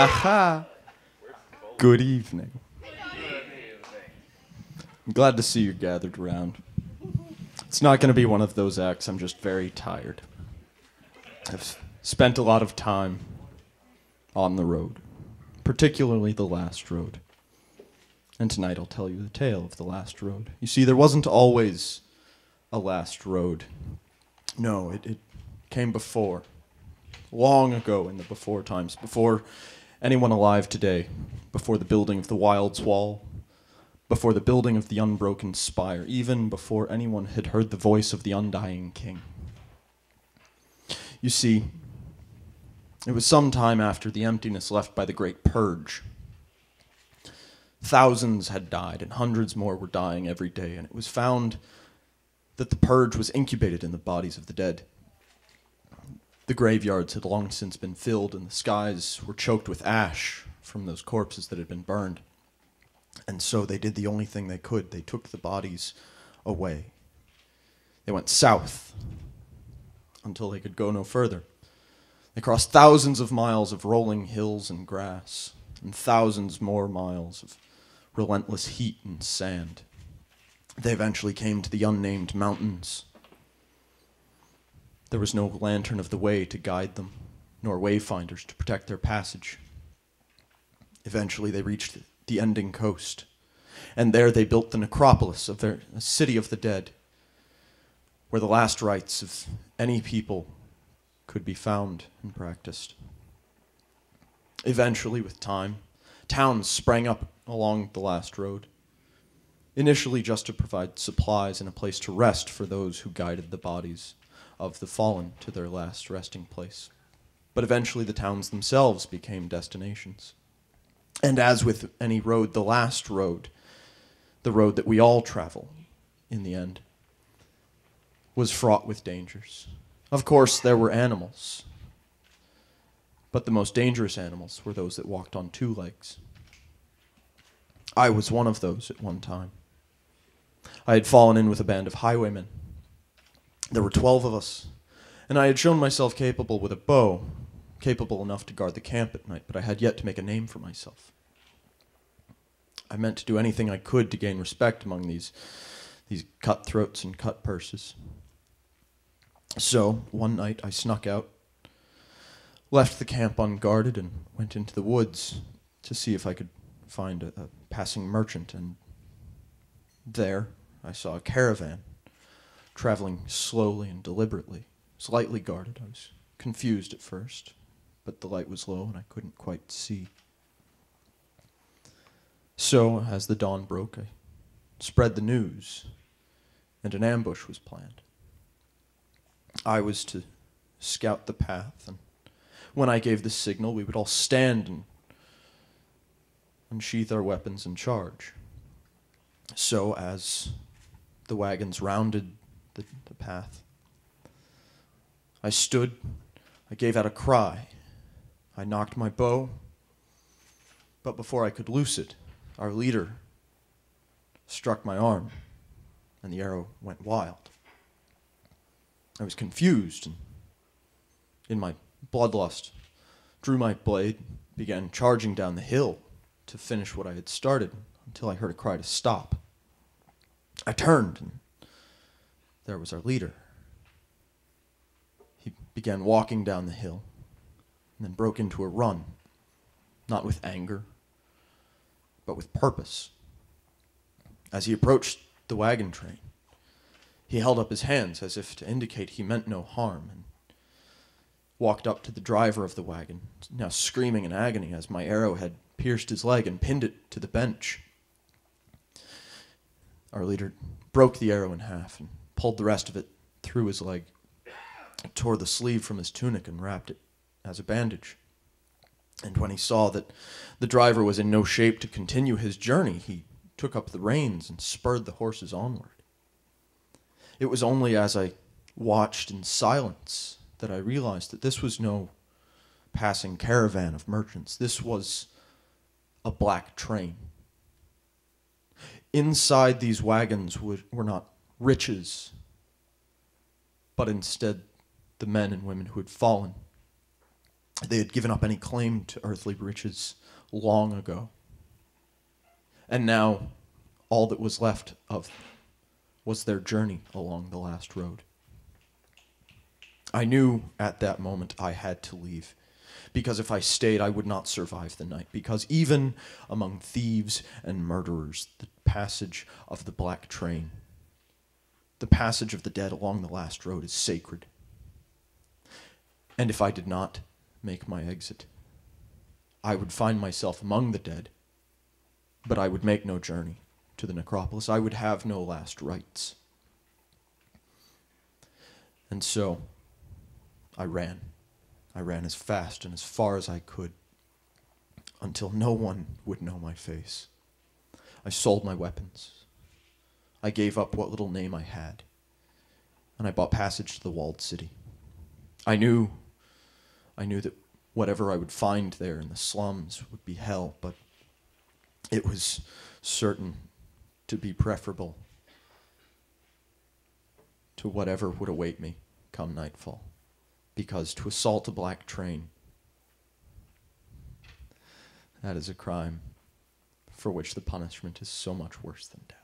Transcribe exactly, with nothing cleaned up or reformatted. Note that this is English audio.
Aha. Good evening. I'm glad to see you gathered around. It's not going to be one of those acts. I'm just very tired. I've spent a lot of time on the road, particularly the last road. And tonight I'll tell you the tale of the last road. You see, there wasn't always a last road. No, it, it came before. Long ago in the before times, before anyone alive today, before the building of the Wild's Wall, before the building of the unbroken spire, even before anyone had heard the voice of the undying king. You see, it was some time after the emptiness left by the Great Purge. Thousands had died, and hundreds more were dying every day, and it was found that the purge was incubated in the bodies of the dead. The graveyards had long since been filled, and the skies were choked with ash from those corpses that had been burned. And so they did the only thing they could. They took the bodies away. They went south until they could go no further. They crossed thousands of miles of rolling hills and grass, and thousands more miles of relentless heat and sand. They eventually came to the unnamed mountains. There was no lantern of the way to guide them, nor wayfinders to protect their passage. Eventually they reached the ending coast, and there they built the necropolis of their city of the dead, where the last rites of any people could be found and practiced. Eventually, with time, towns sprang up along the last road, initially just to provide supplies and a place to rest for those who guided the bodies of the fallen to their last resting place. But eventually the towns themselves became destinations. And as with any road, the last road, the road that we all travel in the end, was fraught with dangers. Of course, there were animals, but the most dangerous animals were those that walked on two legs. I was one of those at one time. I had fallen in with a band of highwaymen. There were twelve of us, and I had shown myself capable with a bow, capable enough to guard the camp at night, but I had yet to make a name for myself. I meant to do anything I could to gain respect among these, these cutthroats and cut purses. So, one night I snuck out, left the camp unguarded, and went into the woods to see if I could find a, a passing merchant, and there I saw a caravan, traveling slowly and deliberately, slightly guarded. I was confused at first, but the light was low and I couldn't quite see. So, as the dawn broke, I spread the news, and an ambush was planned. I was to scout the path, and when I gave the signal, we would all stand and unsheath our weapons and charge. So, as the wagons rounded The, the path, I stood, I gave out a cry, I knocked my bow, but before I could loose it, our leader struck my arm, and the arrow went wild. I was confused, and in my bloodlust, drew my blade, began charging down the hill to finish what I had started, until I heard a cry to stop. I turned, and there was our leader. He began walking down the hill, and then broke into a run, not with anger, but with purpose. As he approached the wagon train, he held up his hands as if to indicate he meant no harm, and walked up to the driver of the wagon, now screaming in agony as my arrow had pierced his leg and pinned it to the bench. Our leader broke the arrow in half, and pulled the rest of it through his leg, tore the sleeve from his tunic, and wrapped it as a bandage. And when he saw that the driver was in no shape to continue his journey, he took up the reins and spurred the horses onward. It was only as I watched in silence that I realized that this was no passing caravan of merchants. This was a black train. Inside these wagons were not riches, but instead the men and women who had fallen, They had given up any claim to earthly riches long ago. And now all that was left of them was their journey along the last road. I knew at that moment I had to leave, because if I stayed, I would not survive the night, because even among thieves and murderers, the passage of the black train, the passage of the dead along the last road is sacred. And if I did not make my exit, I would find myself among the dead, but I would make no journey to the necropolis. I would have no last rites. And so I ran. I ran as fast and as far as I could, until no one would know my face. I sold my weapons. I gave up what little name I had, and I bought passage to the walled city. I knew, I knew that whatever I would find there in the slums would be hell, but it was certain to be preferable to whatever would await me come nightfall. Because to assault a black train, that is a crime for which the punishment is so much worse than death.